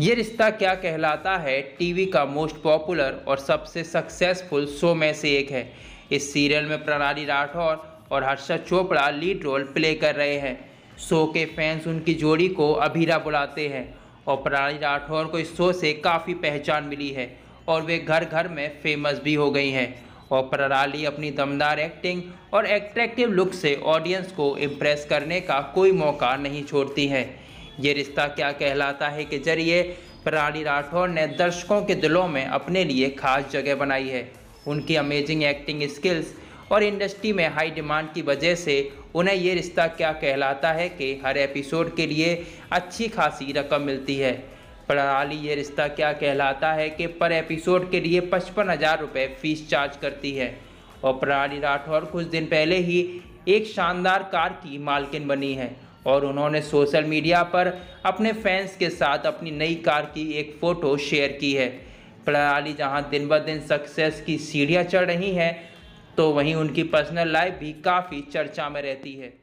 यह रिश्ता क्या कहलाता है टीवी का मोस्ट पॉपुलर और सबसे सक्सेसफुल शो में से एक है। इस सीरियल में प्रणाली राठौड़ और Harshad Chopra lead role play कर रहे हैं। शो के फैंस उनकी जोड़ी को अभीरा बुलाते हैं और प्रणाली राठौड़ को इस शो से काफ़ी पहचान मिली है और वे घर घर में फेमस भी हो गई हैं। और प्रणाली अपनी दमदार एक्टिंग और एट्रैक्टिव लुक से ऑडियंस को इम्प्रेस करने का कोई मौका नहीं छोड़ती हैं। ये रिश्ता क्या कहलाता है के जरिए प्रणाली राठौड़ ने दर्शकों के दिलों में अपने लिए खास जगह बनाई है। उनकी अमेजिंग एक्टिंग स्किल्स और इंडस्ट्री में हाई डिमांड की वजह से उन्हें ये रिश्ता क्या कहलाता है कि हर एपिसोड के लिए अच्छी खासी रकम मिलती है। प्रणाली ये रिश्ता क्या कहलाता है कि पर एपिसोड के लिए 55,000 रुपये फीस चार्ज करती है। और प्रणाली राठौड़ कुछ दिन पहले ही एक शानदार कार की मालकिन बनी है और उन्होंने सोशल मीडिया पर अपने फैंस के साथ अपनी नई कार की एक फ़ोटो शेयर की है। प्रणाली जहां दिन ब दिन सक्सेस की सीढ़ियां चढ़ रही हैं, तो वहीं उनकी पर्सनल लाइफ भी काफ़ी चर्चा में रहती है।